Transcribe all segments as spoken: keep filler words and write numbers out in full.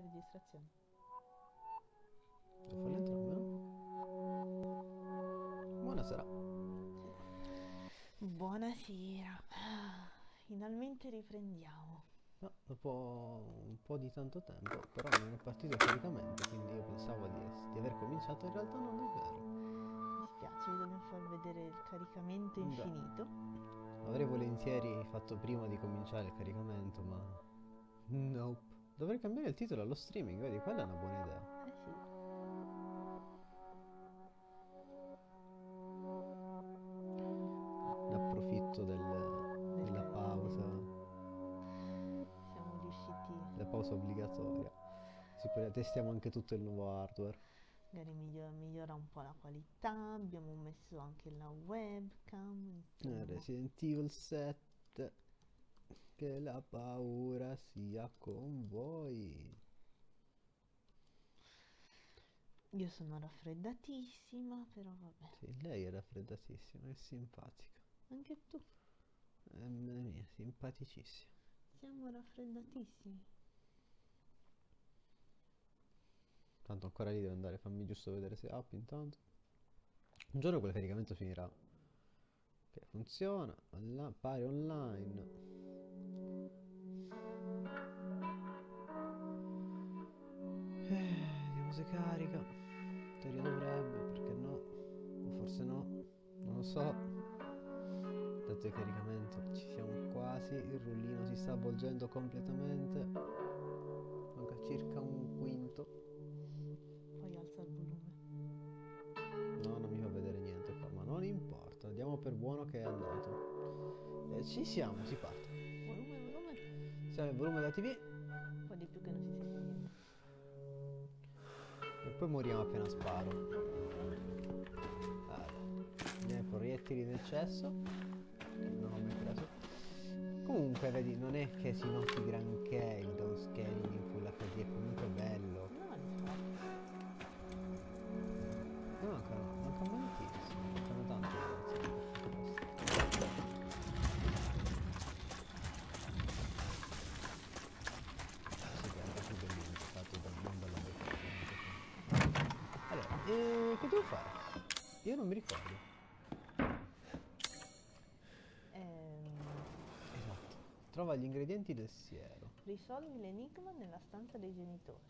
le registrazioni. Devo farle entrambe, no? Buonasera. Buonasera. Finalmente riprendiamo. No, dopo un po' di tanto tempo, però non è partito solitamente, quindi io pensavo di, di aver cominciato, in realtà non è vero. Mi spiace, vi dobbiamo far vedere il caricamento infinito. Beh, avrei volentieri fatto prima di cominciare il caricamento, ma... Nope. Dovrei cambiare il titolo allo streaming, vedi, quella è una buona idea. Eh sì. Ne approfitto del, della pausa. Siamo riusciti. La pausa obbligatoria. Sì, poi testiamo anche tutto il nuovo hardware. Magari migliora, migliora un po' la qualità. Abbiamo messo anche la webcam. Eh, Resident Evil sette. Che la paura sia con voi. Io sono raffreddatissima, però vabbè. Sì, lei è raffreddatissima, è simpatica. Anche tu. Eh, mamma mia, simpaticissima. Siamo raffreddatissimi. Tanto ancora lì devo andare, fammi giusto vedere se up intanto. Un giorno quel caricamento finirà. Che funziona, alla pari online. Se carica, in teoria dovrebbe, perché no, o forse no, non lo so. Dato il caricamento ci siamo quasi, il rullino si sta avvolgendo completamente, manca circa un quinto. Poi alza il volume. No, non mi fa vedere niente qua, ma non importa, diamo per buono che è andato. Eh, ci siamo, si parte. Volume, volume. Siamo il volume della tivù. Un po' di più che non si sente niente. E poi moriamo appena sparo. Allora, i proiettili in eccesso. Non ho mai preso. Comunque, vedi, non è che si noti granché il downscaling in full acca di, è comunque bello. No, ancora, manca moltissimo, mancano tanti. Che devo fare? Io non mi ricordo. Ehm... Esatto. Trova gli ingredienti del siero. Risolvi l'enigma nella stanza dei genitori.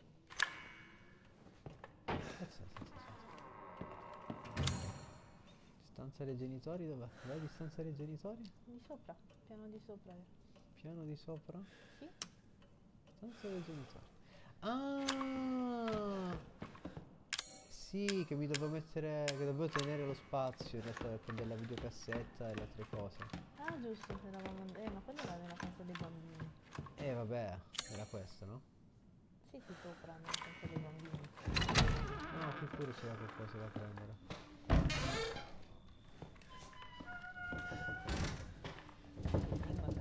Stanza dei genitori dov'è? Vai di stanza dei genitori? Di sopra, piano di sopra. Piano di sopra? Sì. Stanza dei genitori. Ah! Sì, che mi dovevo mettere, che dovevo tenere lo spazio in realtà per prendere la videocassetta e le altre cose. Ah giusto, eravamo, eh ma quella era nella casa dei bambini. Eh vabbè, era questo, no? Sì, si può prendere la casa dei bambini. No, qui pure c'era qualcosa da prendere.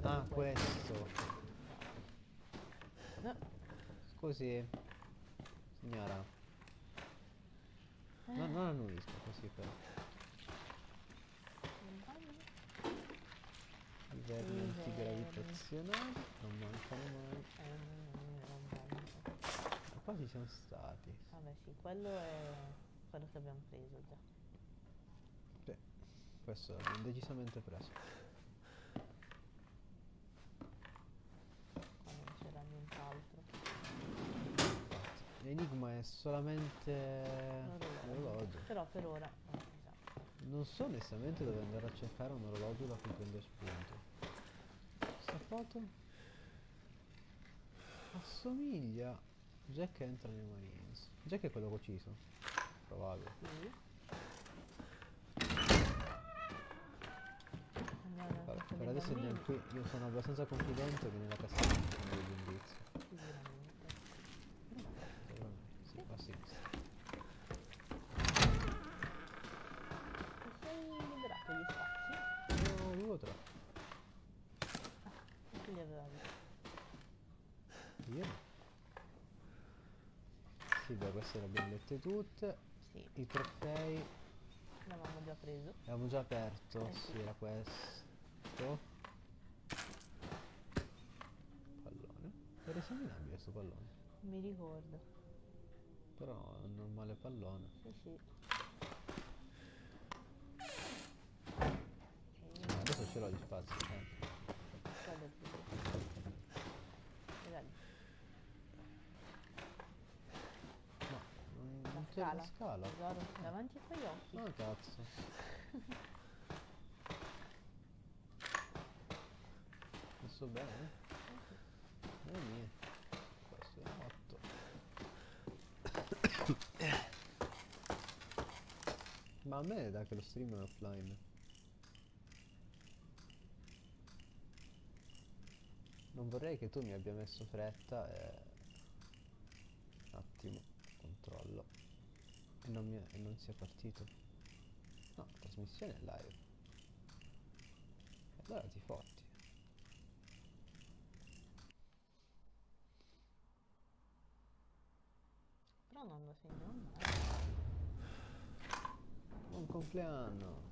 Ah, questo. No. Scusi, signora. No, non annuisco così però. I vermi antigravitazionali non mancano mai. Ma qua ci siamo stati. Vabbè sì, quello è quello che abbiamo preso già. Sì, questo l'abbiamo decisamente preso. Qua non c'era nient'altro. L'enigma è solamente l'orologio. Però per ora non, esatto. Non so onestamente dove andare a cercare un orologio da cui prendo spunto. Questa foto assomiglia a Jack entra nei Marines. Jack è quello che ho ucciso. Probabile. Sì. Allora, per adesso andiamo qui. Io sono abbastanza confidente che nella cassetta ci sono degli indizi. Sì, beh, queste le abbiamo lette tutte. Sì. I trofei l'avevamo già preso. L'avevamo già aperto, eh, sì, sì, era questo. Pallone. Era esaminabile questo pallone. Mi ricordo. Però è un normale pallone. Sì, sì. No, adesso ce l'ho di spazio. No, non, non c'è la scala. Tesoro, davanti ai tuoi occhi. Ma cazzo. Sto bene? E niente. Questo è otto. Ma a me dà che lo stream è offline. Non vorrei che tu mi abbia messo fretta e... Un attimo, controllo. E non, mi è, e non sia partito. No, trasmissione è live. E allora ti fotti. Però non lo segno mai. Buon compleanno.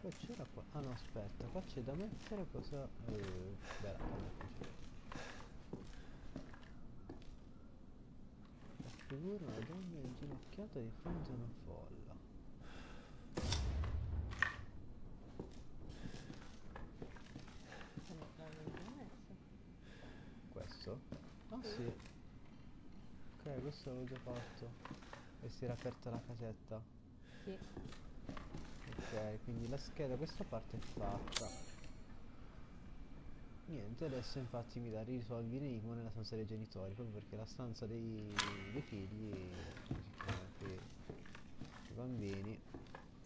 Poi c'era qua. Ah no, aspetta, qua c'è da mettere cosa. Eh, beh, la figura una donna inginocchiata di fronte a una folla. Questo? Ah sì. Ok, questo l'avevo già fatto. E si era aperta la casetta. Sì. Ok, quindi la scheda, questa parte è fatta. Niente, adesso infatti mi da risolvere l'enigma nella stanza dei genitori, proprio perché la stanza dei, dei figli, i bambini.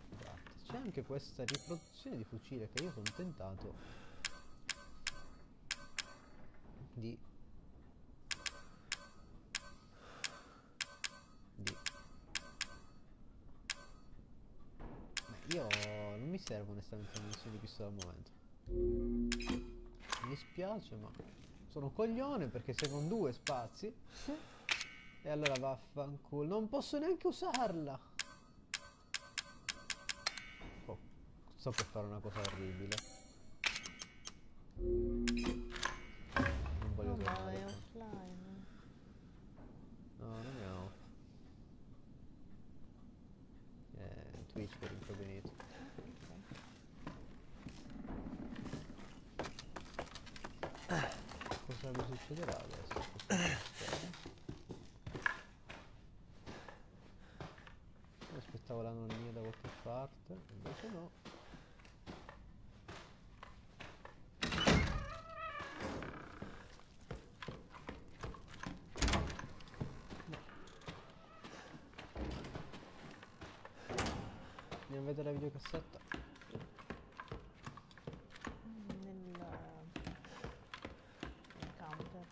Guarda, c'è anche questa riproduzione di fucile che io sono tentato di... Io non mi serve onestamente una munizione di pistola al momento. Mi dispiace, ma sono coglione perché sei con due spazi. E allora vaffanculo. Non posso neanche usarla. Oh, sto per fare una cosa orribile. Non voglio no, ma è offline. No, non è off. Eh, Twitch per imprevenito. Okay. Cosa mi succederà adesso? Io aspettavo la nonnina da qualche parte, invece no. Vedere la videocassetta nel counter,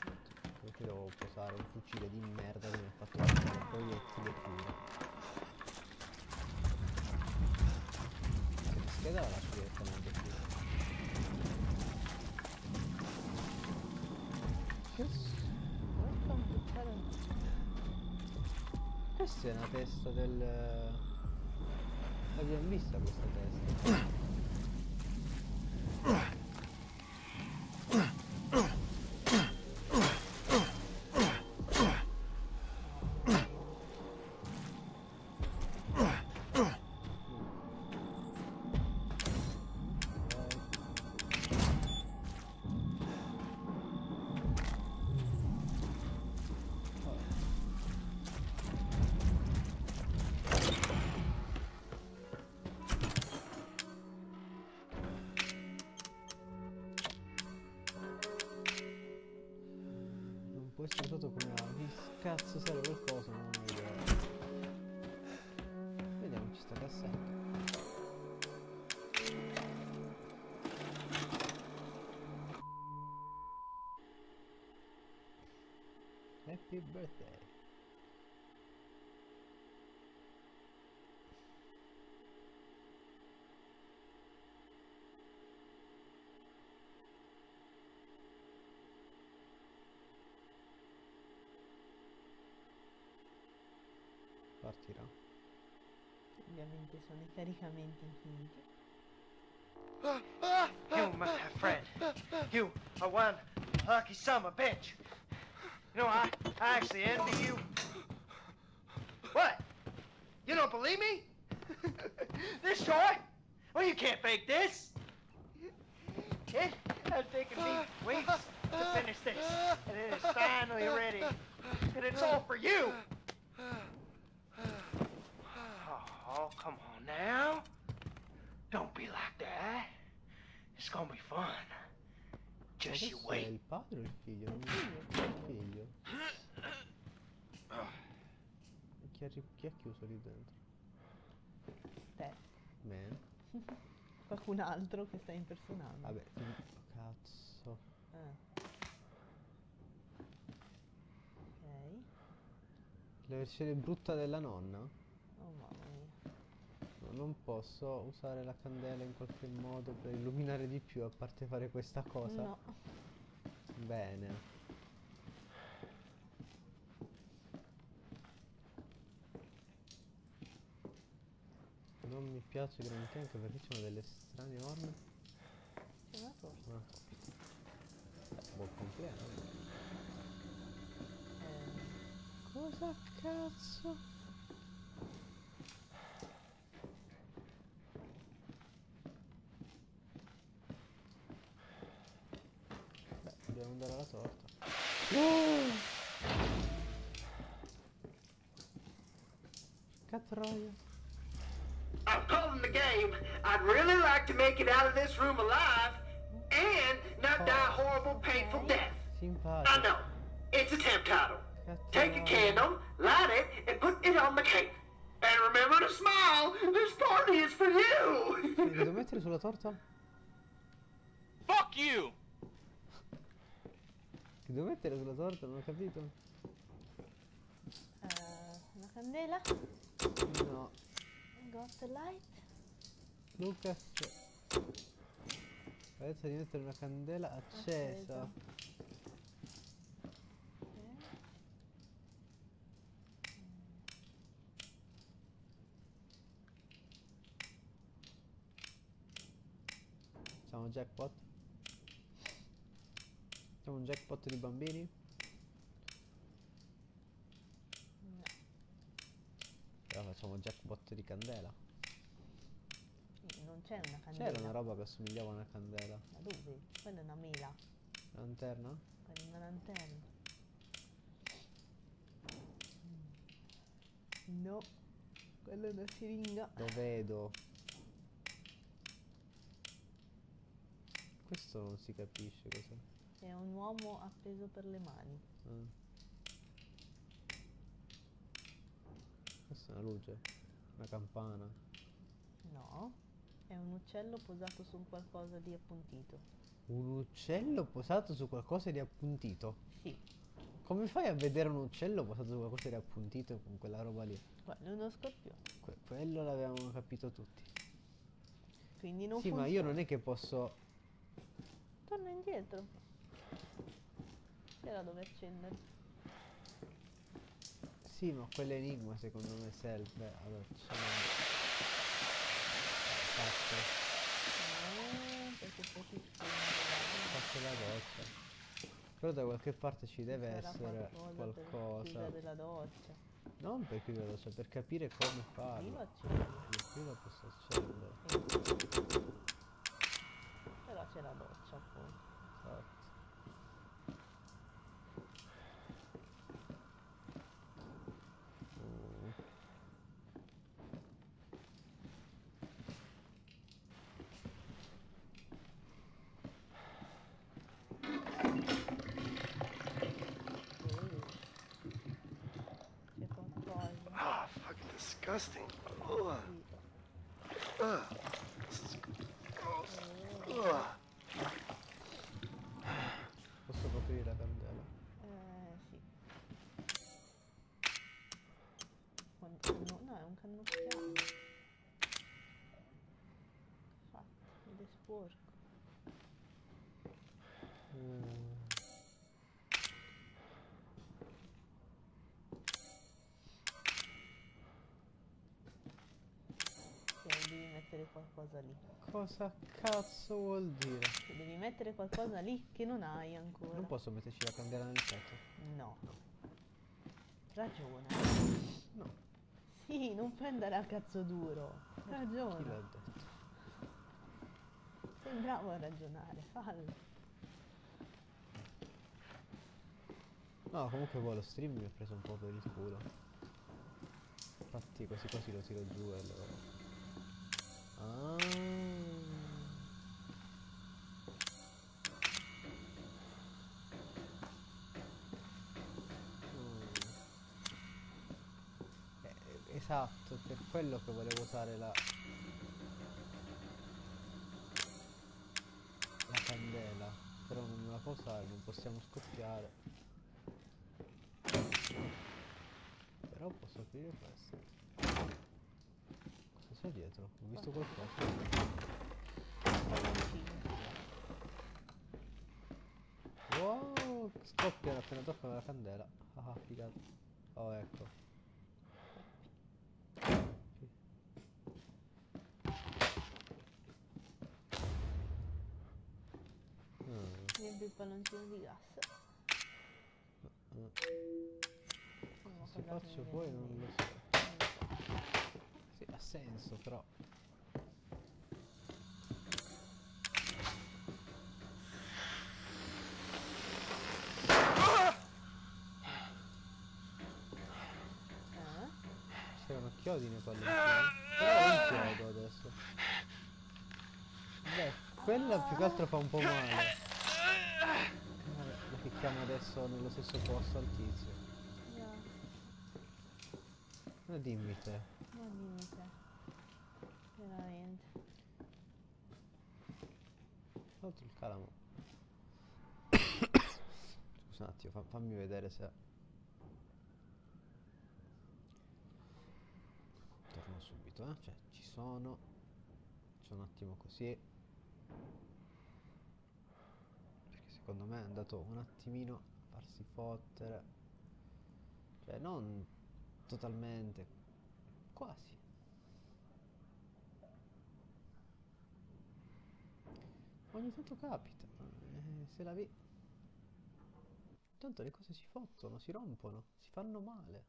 perché devo posare un fucile di merda che mi ha fatto fare i proiettili e pure la scheda la lascio direttamente qui. Questa è una testa del... L'abbiamo vista questa testa. Cazzo serve qualcosa, non ho idea. Vediamo ci sta cassetta. Happy birthday. Partirà. Ovviamente sono i caricamenti infiniti. You must have friend. You are one lucky summer bitch. You know, I, I actually envy you. What? You don't believe me? This short? Well, you can't fake this. It has taken me weeks to finish this, and it is finally ready. And it's all for you. Oh, come on now. Don't be like that. It's gonna be fun. Just you wait. Il padre o il figlio? Non mi figlio. Chi ha, chi ha chiuso lì dentro? Te. Bene. Qualcun altro che stai impersonando. Vabbè, cazzo. Ah. Ok. La versione brutta della nonna? Oh mamma mia. Non posso usare la candela in qualche modo per illuminare di più, a parte fare questa cosa. No. Bene. Non mi piace granché, anche perché ci sono delle strane orme. C'è una torta. Ah. Buon compleanno. Eh. Cosa cazzo? Andare alla torta. Oh! Catroia. I've called the game. I'd really like to make it out of this room alive and not oh. die a horrible, painful death. Simpatico. I know. It's a temp title. Catroia. Take a candle, light it, and put it on the cake. And remember to smile. This party is for you. Devo mettere sulla torta? Fuck you! Che devo mettere sulla torta? Non ho capito. Uh, una candela? No. Got the light? Lucas. Adesso di mettere una candela accesa. Acceso. Okay. Siamo jackpot. Facciamo un jackpot di bambini? No. Però facciamo un jackpot di candela. Non c'è una candela. C'era una roba che assomigliava a una candela. Ma dove? Quella è una mela. Lanterna? Quella è una lanterna. No. Quella è una siringa. Lo vedo. Questo non si capisce cos'è. È un uomo appeso per le mani. Mm. Questa è una luce? Una campana? No, è un uccello posato su qualcosa di appuntito. Un uccello posato su qualcosa di appuntito? Sì. Come fai a vedere un uccello posato su qualcosa di appuntito con quella roba lì? Quello è uno scorpione. Que quello l'avevamo capito tutti. Quindi non sì, funziona. Sì, ma io non è che posso... Torna indietro. C'era dove accendere. Sì, ma quell'enigma secondo me serve ad accendere. Faccio la doccia. Però da qualche parte ci deve essere qualcosa. Per chiudere la doccia. Non per chiudere la doccia, per capire come farlo. Io accendo. Io prima posso accendere. Però c'è la doccia appunto. Esatto. Disgusting. Ugh. Ugh. This is gross. Ugh. Posso coprire la candela? Eh sì. Quando, no, è un cannocchiale. Fatto, ed è sporco. Mm. Qualcosa lì. Cosa cazzo vuol dire? Devi mettere qualcosa lì che non hai ancora. Non posso metterci la candela nel petto? No. Ragiona. No. Sì, non prendere a cazzo duro. Ragiona. Chi l'ha detto? Sei bravo a ragionare, fallo. No, comunque poi lo stream mi ha preso un po' per il culo. Infatti quasi quasi lo tiro giù e allora... Ah. Esatto, per quello che volevo usare la, la candela, però non la posso usare, non possiamo scoppiare. Però posso aprire questo. Cosa c'è dietro? Ho visto qualcosa. Wow, scoppia appena tocca la candela. Ah, figata. Oh, ecco. Il palloncino di gas uh, uh. No, se faccio poi non lo so, non lo so. Sì, ha senso però ah! C'erano chiodi nei palloncini però non chiodo adesso. Beh, quella più che altro fa un po' male. Clicchiamo adesso nello stesso posto al tizio. No. Ma dimmi te. Ma dimmi te. Veramente. Oltre il calamo. Scusa un attimo, fa, fammi vedere se... Torno subito, eh. Cioè, ci sono. Faccio un attimo così. Secondo me è andato un attimino a farsi fottere. Cioè non totalmente, quasi. Ogni tanto capita, eh, se la vi... Tanto le cose si fottono, si rompono, si fanno male.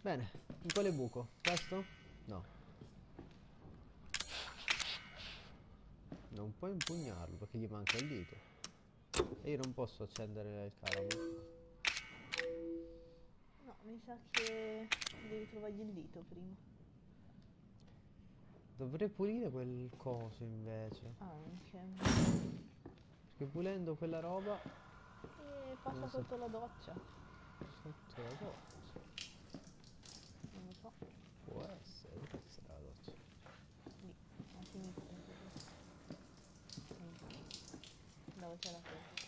Bene, in quale buco? Questo? No. Non puoi impugnarlo perché gli manca il dito. E io non posso accendere il calamo. No, mi sa che devi trovargli il dito prima. Dovrei pulire quel coso invece. Anche. Perché pulendo quella roba... E passa sotto la doccia. Sotto la doccia? Non lo so. Può essere, può essere la doccia. Lì, ha finito. Dove c'è la cosa?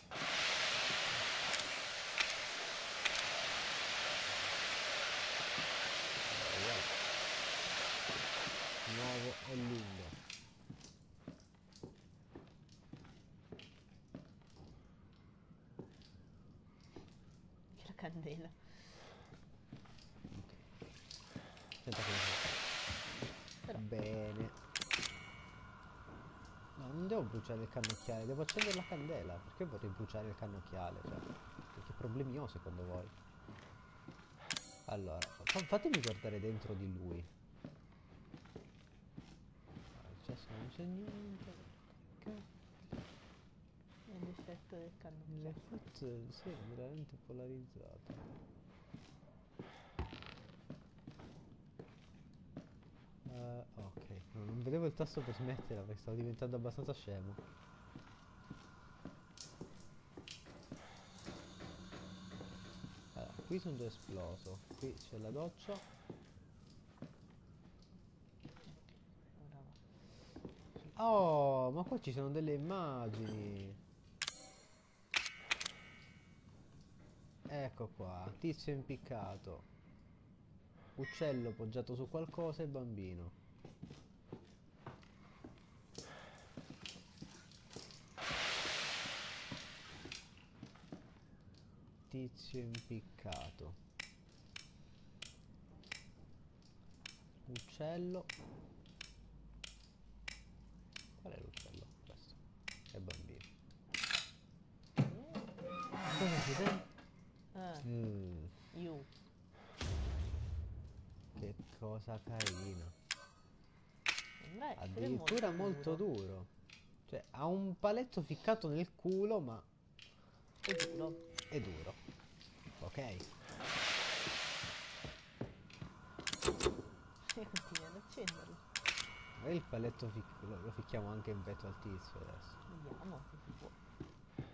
Nuovo e lungo. C'è la candela. Senta che... Bene. No, non devo bruciare il cannocchiale, devo accendere la candela. Perché vorrei bruciare il cannocchiale? Cioè, che problemi ho secondo voi? Allora, fatemi guardare dentro di lui. Cioè, se non c'è niente... È l'effetto del cannocchiale. L'effetto, sì, è veramente polarizzato. Uh, ok, no, non vedevo il tasto per smetterla perché stavo diventando abbastanza scemo. Allora, qui sono già esploso, qui c'è la doccia. Oh, ma qua ci sono delle immagini. Ecco qua, tizio impiccato. Uccello poggiato su qualcosa e bambino. Tizio impiccato. Uccello. Qual è l'uccello? Questo. E bambino. Cosa si sente? Ah. eh. Mm. You. Che cosa carina. Beh, addirittura è molto, molto duro. duro. Cioè, ha un paletto ficcato nel culo, ma è duro. È duro. Ok. E continua ad accenderlo. E il paletto fic lo, lo ficchiamo anche in petto al tizio adesso. Vediamo se si può.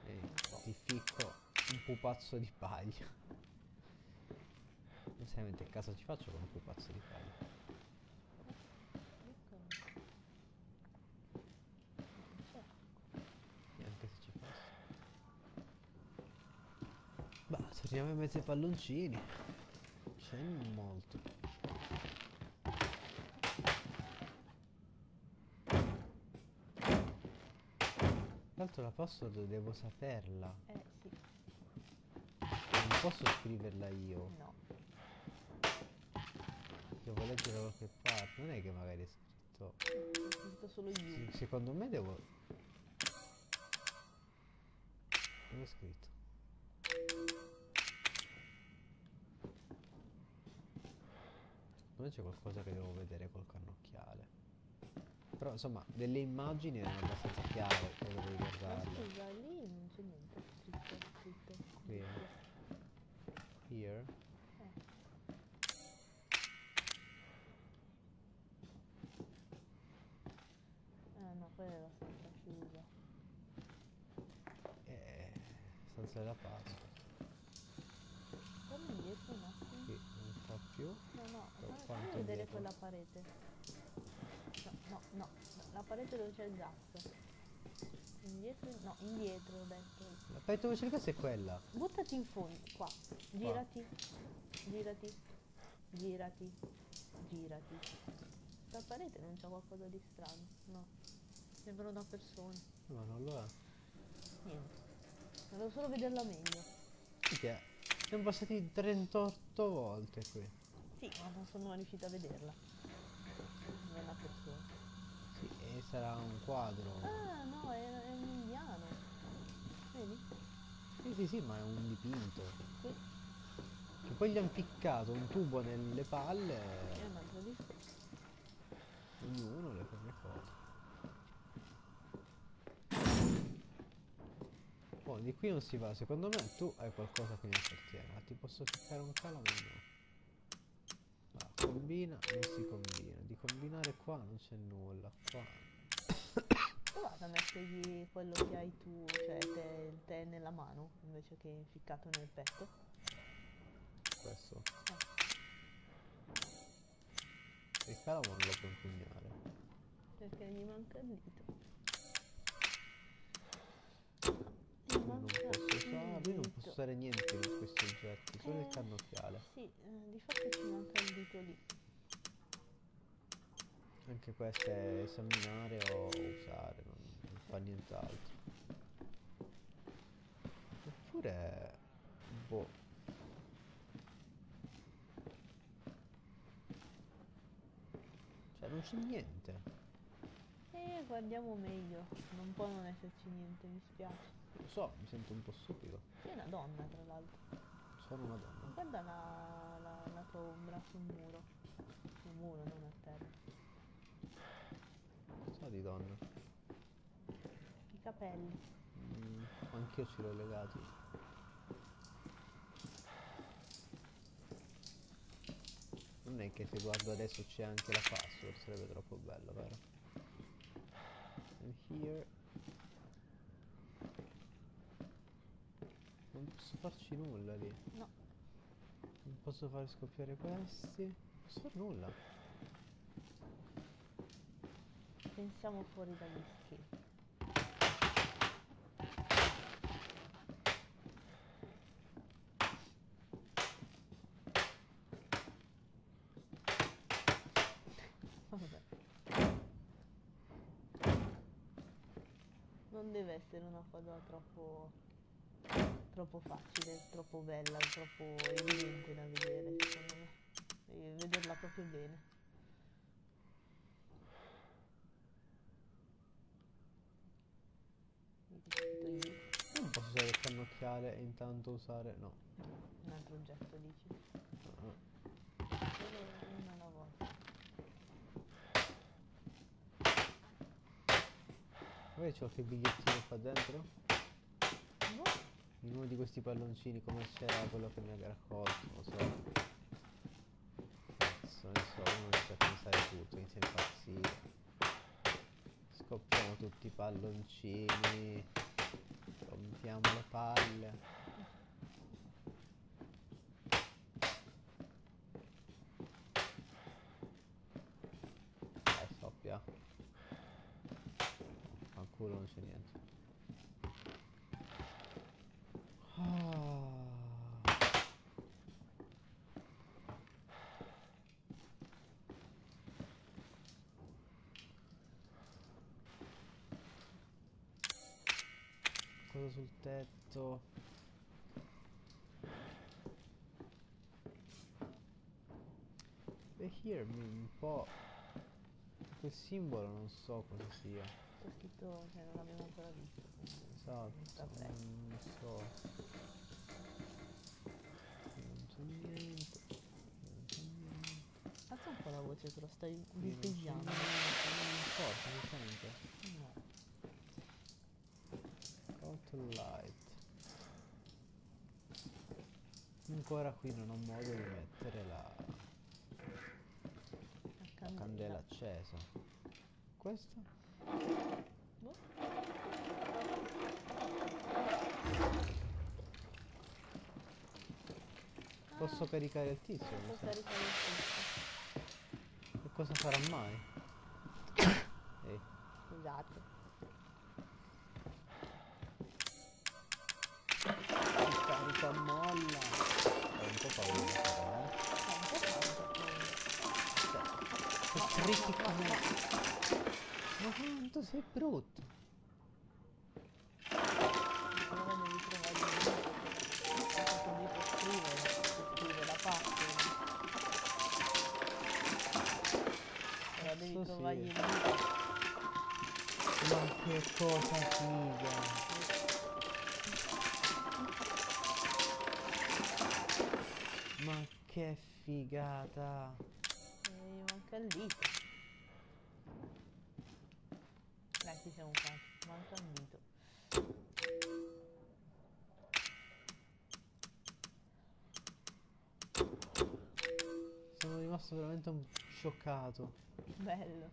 E ti ficco un pupazzo di paglia. Non seriamente che caso ci faccio con un pupazzo di paglia. Neanche se ci posso. Bah, torniamo in mezzo ai palloncini. C'è molto. Tanto la password devo saperla. Eh sì. Non posso scriverla io. No. Devo leggere da qualche parte. Non è che magari è scritto. È scritto solo io. Secondo me devo. Dove è scritto? Secondo me c'è qualcosa che devo vedere col cannocchiale. Però insomma delle immagini erano abbastanza chiare, quello devi guardarle. Ma scusa, lì non c'è niente scritto, scritto. Qui. Here. Eh. Ah no, quella era stata chiusa. Eh, stanza della Pasqua. Torni indietro un attimo. Qui, non fa più. No, no, fammi vedere dietro. Quella parete. No, no, no, la parete dove c'è il gatto. Indietro, no, indietro ho detto. La parete dove c'è il gatto è quella. Buttati in fondo, qua. Girati, qua. girati, girati, girati. La parete non c'è qualcosa di strano, no. Sembra una persona. No, non lo è. Niente. Volevo solo vederla meglio. Sì, siamo passati trentotto volte qui. Sì, ma non sono riuscita a vederla. Una persona. Sì, e sarà un quadro. Ah no, è, è un indiano. Vedi? Sì, sì, sì, ma è un dipinto. Sì. Che poi gli hanno ficcato un tubo nelle palle. E un altro di ognuno le proprie foto. Oh, di qui non si va, secondo me tu hai qualcosa che mi appartiene. Ma ti posso ficcare un calamo o no? Combina, non si combina. Di combinare qua non c'è nulla. Qua. Provate a mettergli quello che hai tu, cioè te, te nella mano, invece che inficcato nel petto. Questo. Eh. Il calamo non lo puoi impugnare. Perché gli manca il dito. Gli manca non posso usare, io non posso usare niente di questi oggetti, solo eh, il cannocchiale. Sì, eh, di fatto ci manca il dito lì. Anche questo è esaminare o usare, non, non fa nient'altro. Oppure... boh. Cioè non c'è niente. Eh, guardiamo meglio. Non può non esserci niente, mi spiace. Lo so, mi sento un po' stupido. Sei una donna, tra l'altro. Sono una donna. Guarda la, la, la tua ombra sul muro. Sul muro, non a terra. Cosa di donna? I capelli. Mm, anch'io ce l'ho legati. Non è che se guardo adesso c'è anche la password, sarebbe troppo bello, vero? And here... non posso farci nulla lì. No. Non posso far scoppiare questi. Non posso fare nulla. Pensiamo fuori dagli schemi. Vabbè. Non deve essere una cosa troppo... troppo facile, troppo bella, troppo evidente da vedere, secondo me. Devi vederla proprio bene. Non posso usare il cannocchiale picchiare e intanto usare... no. Un altro oggetto, dici? Uh-huh. Una alla volta. Magari c'ho qualche bigliettino qua dentro? No. In uno di questi palloncini, come c'era quello che mi ha raccolto, non so. Cazzo, insomma, non c'è a pensare tutto, inizia a impazzire. Scoppiamo tutti i palloncini. Rompiamo le palle. Dai, scoppia. Ancora non c'è niente. Sul tetto e hearmi un po' quel simbolo, non so cosa sia, c'è scritto che non l'abbiamo ancora visto, esatto, non so, non c'è niente, non c'è niente. Alza un po' la voce che lo stai dispiegando, non importa, mi sente? No. Light. Ancora qui non ho modo di mettere la, la, la candela accesa. Questo? No. Posso ah. caricare il tizio? Posso caricare il tizio. Che cosa farà mai? Ehi. Scusate. Molla, ho un po' paura, eh? Cioè, criticamente. Ma quanto sei brutto! Però non mi trovo a scrivere la parte. Ora devi trovargli. Ma che cosa figa! Ma che figata! Mi manca il dito. Dai, ci siamo fatti. Manca il dito. Sono rimasto veramente un scioccato. Bello.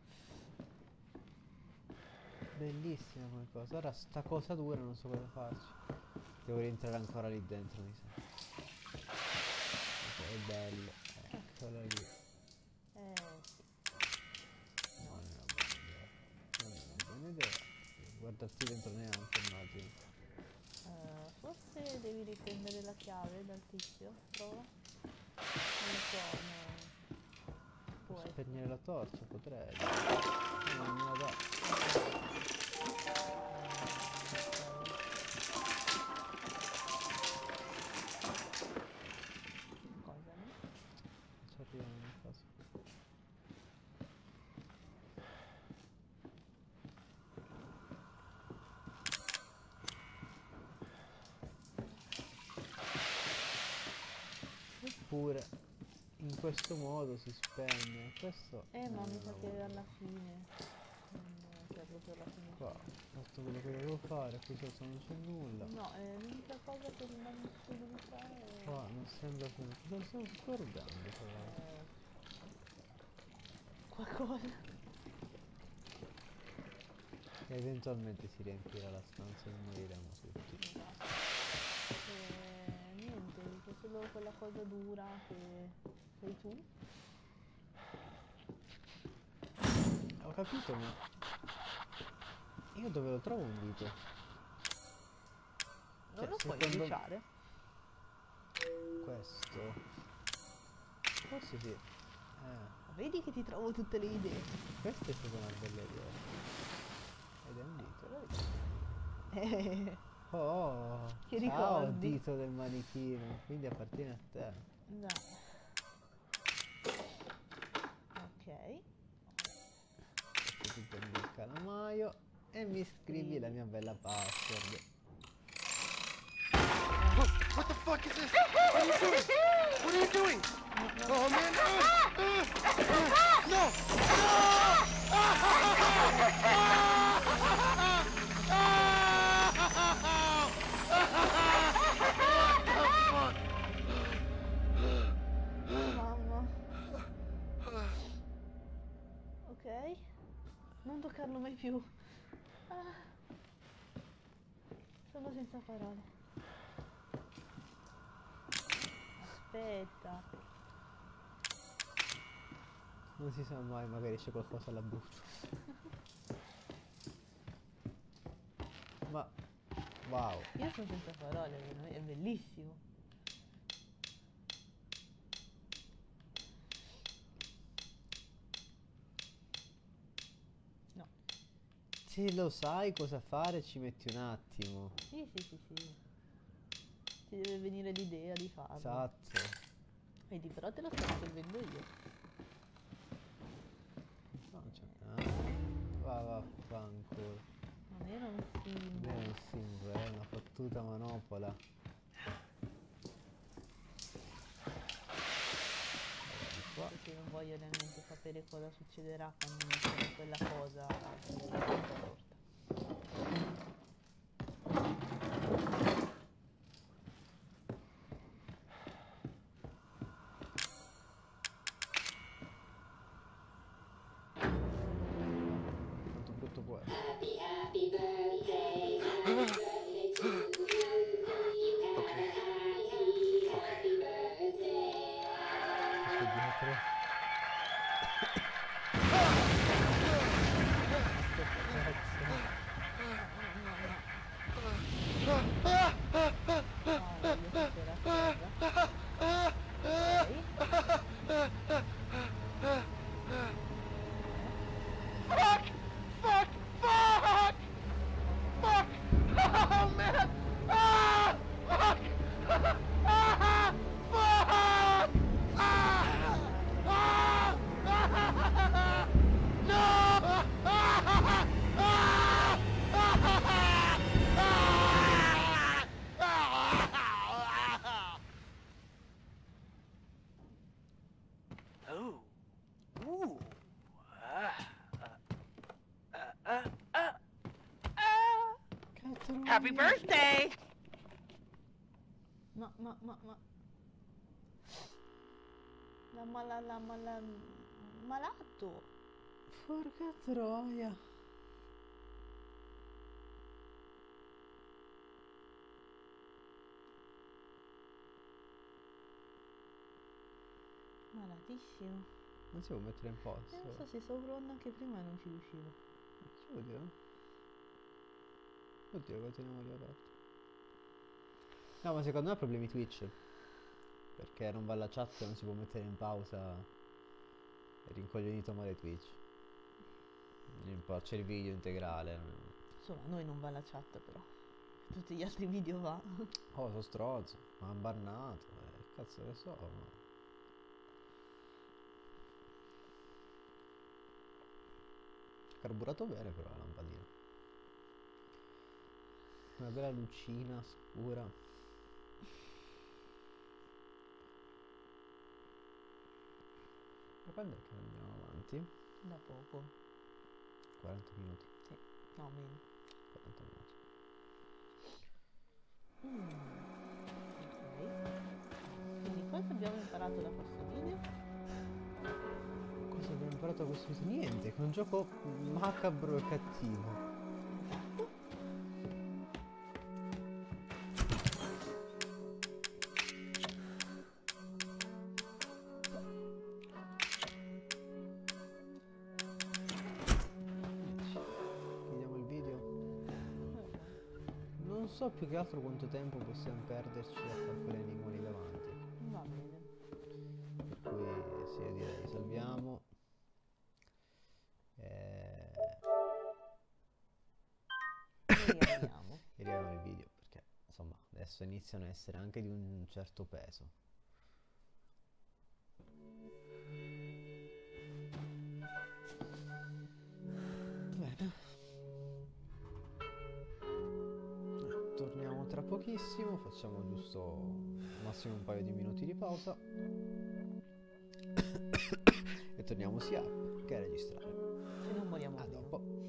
Bellissima come cosa. Ora sta cosa dura, non so cosa farci. Devo rientrare ancora lì dentro, mi sa. È bello, eccolo lì. Eh sì. No, non è una buona idea. Non è una buona idea. Guardarti dentro neanche, immagino. Uh, forse devi riprendere la chiave dal tizio, prova. Non so, no. Puoi spegnere la torcia, potrei. No, non la do. Oppure in questo modo si spegne questo. Eh ma mi sa che alla fine, cioè proprio alla fine qua ho fatto quello che dovevo fare, qui sotto non c'è nulla. No, è l'unica cosa che rimane di fare qua, non sembra che non stiamo scordando qualcosa e eventualmente si riempirà la stanza e moriremo tutti. C'è solo quella cosa dura che sei tu. Ho capito, ma io dove lo trovo un dito? Non cioè, lo puoi bruciare? Questo forse sì. Ah. Vedi che ti trovo tutte le idee. Questa è stata una bella idea. Ed è un dito. Eh. Oh, che ciao, ricordi? Dito del manichino, quindi appartiene a te. No. Ok. Ti prendi il calamaio e mi scrivi sì. La mia bella password. heck is this? What are you doing? What are you doing? Oh, man. Uh, uh, uh, no. Mamma. Ok. Non toccarlo mai più. Ah. Sono senza parole. Aspetta. Non si sa mai, magari c'è qualcosa alla buccia. Ma wow. Io sono senza parole, è bellissimo. Se lo sai cosa fare ci metti un attimo. Sì, sì, sì, sì. Ti deve venire l'idea di farlo. Esatto. Vedi, però te lo sto risolvendo io. No, non c'è niente. Va, vaffanculo. Non era un simbolo. Non era un simbolo, era una fottuta manopola. Perché non voglio neanche sapere cosa succederà quando metterò quella cosa alla porta. Tutto brutto qua. Happy, happy birthday, happy birthday to you. Ok. Ok. Fuck! Fuck! Fuck! Fuck! Oh man! Ah! Fuck! Ah! Fuck! Ah! Oh. Ooh. Ah. Uh, uh, uh. Ah. Happy birthday. Ma ma ma ma La mala la mala malato. Porca troia. Malatissimo. Non si può mettere in posto. Eh, non so, se stavo provando anche prima e non ci riuscivo. Oddio. Oddio, continuiamo lì aperto. No, ma secondo me ha problemi Twitch. Perché non va la chat e non si può mettere in pausa. È rincoglionito male Twitch. C'è il video integrale. Solo a noi non va la chat però. Tutti gli altri video va. Oh, sono strozzo. Ma ha barnato. Eh, che cazzo ne so, ma... Carburato bene però la lampadina. Una bella lucina scura. Ma quando è che andiamo avanti? Da poco. quaranta minuti. Sì, no meno. quaranta minuti. Mm. Ok. Quindi cosa abbiamo imparato da questo video? Abbiamo imparato a questo video? Niente, che è un gioco macabro e cattivo. Esatto. Chiudiamo il video. Non so più che altro quanto tempo possiamo perderci a far quelle animali davanti. Va bene. Per cui sì, direi salviamo. Adesso iniziano a essere anche di un certo peso. Bene. Torniamo tra pochissimo, facciamo giusto... massimo un paio di minuti di pausa e torniamo sia che a registrare. E non moriamo. A dopo.